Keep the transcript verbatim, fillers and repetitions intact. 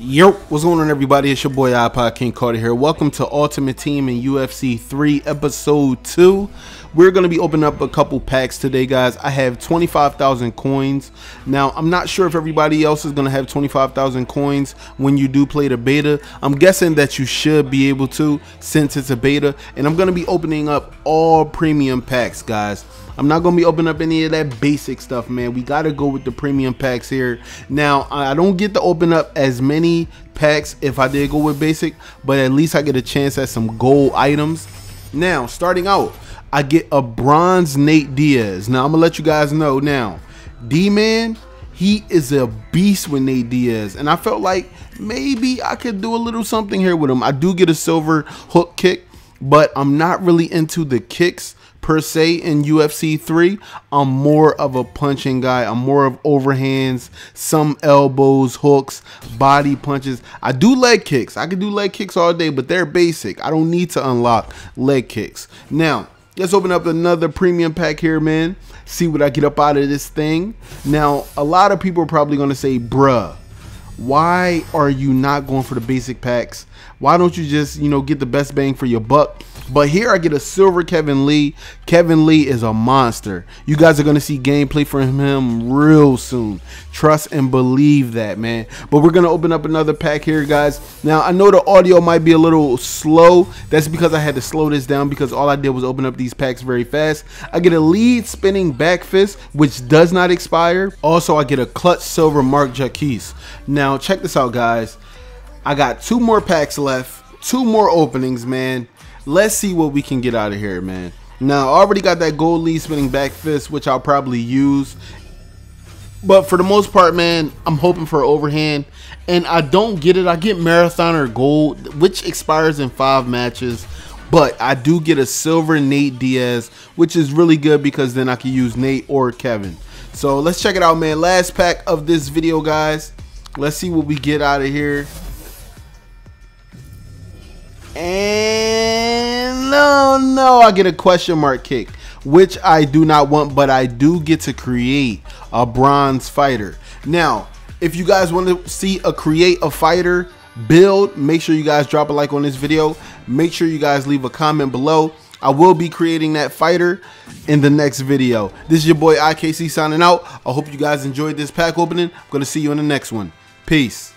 Yo, what's going on everybody, it's your boy iPod King Carter here. Welcome to Ultimate Team in U F C three episode two. We're going to be opening up a couple packs today, guys. I have twenty-five thousand coins. Now, I'm not sure if everybody else is going to have twenty-five thousand coins when you do play the beta. I'm guessing that you should be able to since it's a beta. And I'm going to be opening up all premium packs, guys. I'm not going to be opening up any of that basic stuff, man. We got to go with the premium packs here. Now, I don't get to open up as many packs if I did go with basic, but at least I get a chance at some gold items. Now, starting out, I get a bronze Nate Diaz. Now, I'm going to let you guys know now, D-Man, he is a beast with Nate Diaz. And I felt like maybe I could do a little something here with him. I do get a silver hook kick, but I'm not really into the kicks per se in U F C three. I'm more of a punching guy. I'm more of overhands, some elbows, hooks, body punches. I do leg kicks. I can do leg kicks all day, but they're basic. I don't need to unlock leg kicks. Now, let's open up another premium pack here, man. See what I get up out of this thing. Now, a lot of people are probably going to say, bruh, why are you not going for the basic packs? Why don't you just, you know, get the best bang for your buck? But here I get a silver Kevin Lee. Kevin Lee is a monster. You guys are going to see gameplay from him real soon. Trust and believe that, man. But we're going to open up another pack here, guys. Now, I know the audio might be a little slow. That's because I had to slow this down because all I did was open up these packs very fast. I get a lead spinning back fist, which does not expire. Also, I get a clutch silver Mark Jacquise. Now, check this out, guys. I got two more packs left. Two more openings, man. Let's see what we can get out of here, man. Now, I already got that gold lead spinning back fist, which I'll probably use. But for the most part, man, I'm hoping for an overhand. And I don't get it. I get marathon or gold, which expires in five matches. But I do get a silver Nate Diaz, which is really good because then I can use Nate or Kevin. So let's check it out, man. Last pack of this video, guys. Let's see what we get out of here. And no, no, I get a question mark kick, which I do not want, but I do get to create a bronze fighter. Now, if you guys want to see a create a fighter build, make sure you guys drop a like on this video. Make sure you guys leave a comment below. I will be creating that fighter in the next video. This is your boy I K C signing out. I hope you guys enjoyed this pack opening. I'm going to see you in the next one. Peace.